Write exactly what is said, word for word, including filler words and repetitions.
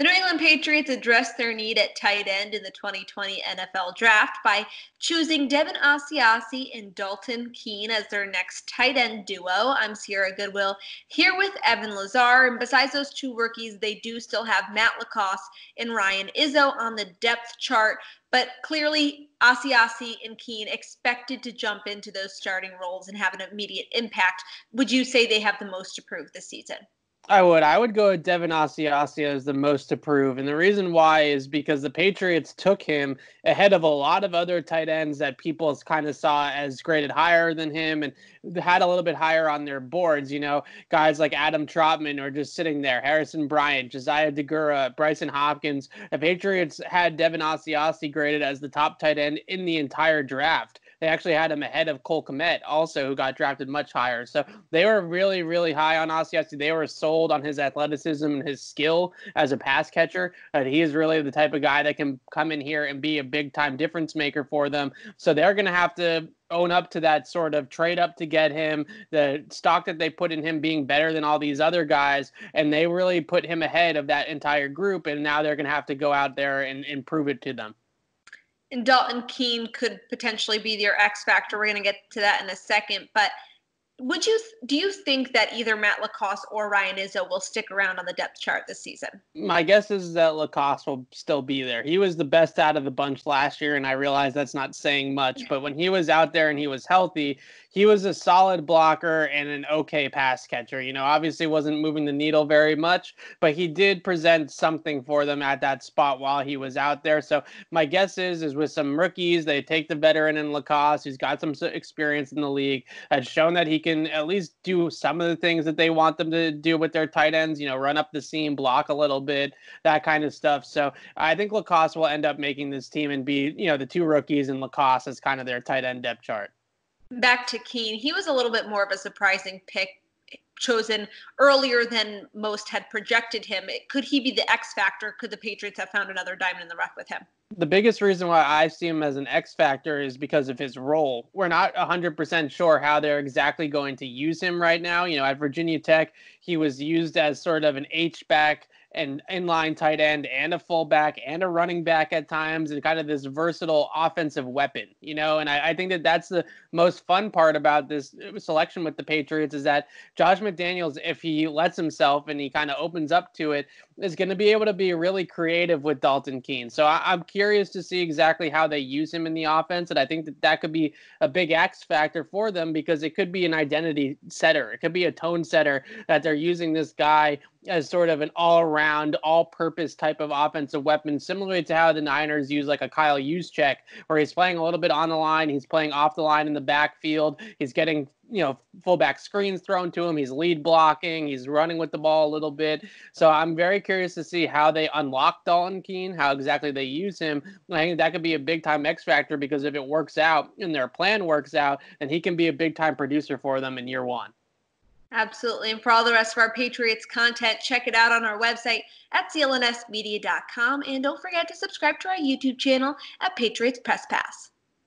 The New England Patriots addressed their need at tight end in the twenty twenty N F L Draft by choosing Devin Asiasi and Dalton Keene as their next tight end duo. I'm Sierra Goodwill here with Evan Lazar. And besides those two rookies, they do still have Matt LaCosse and Ryan Izzo on the depth chart. But clearly, Asiasi and Keene expected to jump into those starting roles and have an immediate impact. Would you say they have the most to prove this season? I would. I would go with Devin Asiasi as the most to prove. And the reason why is because the Patriots took him ahead of a lot of other tight ends that people kind of saw as graded higher than him and had a little bit higher on their boards. You know, guys like Adam Trotman are just sitting there, Harrison Bryant, Josiah DeGura, Bryson Hopkins. The Patriots had Devin Asiasi graded as the top tight end in the entire draft. They actually had him ahead of Cole Kmet, also, who got drafted much higher. So they were really, really high on Asiasi. They were sold on his athleticism and his skill as a pass catcher. And he is really the type of guy that can come in here and be a big-time difference maker for them. So they're going to have to own up to that sort of trade up to get him, the stock that they put in him being better than all these other guys, and they really put him ahead of that entire group, and now they're going to have to go out there and, and prove it to them. And Dalton Keene could potentially be their X factor. We're going to get to that in a second. But would you do you think that either Matt LaCosse or Ryan Izzo will stick around on the depth chart this season? My guess is that LaCosse will still be there. He was the best out of the bunch last year, and I realize that's not saying much. But when he was out there and he was healthy, he was a solid blocker and an okay pass catcher. You know, obviously wasn't moving the needle very much, but he did present something for them at that spot while he was out there. So my guess is, is with some rookies, they take the veteran in LaCosse, who's got some experience in the league, has shown that he can at least do some of the things that they want them to do with their tight ends, you know, run up the seam, block a little bit, that kind of stuff. So I think LaCosse will end up making this team and be, you know, the two rookies and LaCosse as kind of their tight end depth chart. Back to Keene, he was a little bit more of a surprising pick, chosen earlier than most had projected him. Could he be the X factor? Could the Patriots have found another diamond in the rough with him? The biggest reason why I see him as an X factor is because of his role. We're not one hundred percent sure how they're exactly going to use him right now. You know, at Virginia Tech, he was used as sort of an H-back, an inline tight end, and a fullback, and a running back at times, and kind of this versatile offensive weapon, you know? And I, I think that that's the most fun part about this selection with the Patriots is that Josh McDaniels, if he lets himself and he kind of opens up to it, is going to be able to be really creative with Dalton Keene. So I, I'm curious to see exactly how they use him in the offense, and I think that that could be a big X factor for them because it could be an identity setter. It could be a tone setter that they're using this guy as sort of an all-around, all-purpose type of offensive weapon, similarly to how the Niners use like a Kyle Juszczyk, where he's playing a little bit on the line, he's playing off the line in the backfield, he's getting, you know, fullback screens thrown to him, he's lead blocking, he's running with the ball a little bit. So I'm very curious to see how they unlock Dalton Keene, how exactly they use him. And I think that could be a big-time X factor because if it works out and their plan works out, then he can be a big-time producer for them in year one. Absolutely. And for all the rest of our Patriots content, check it out on our website at C L N S media dot com. And don't forget to subscribe to our YouTube channel at Patriots Press Pass.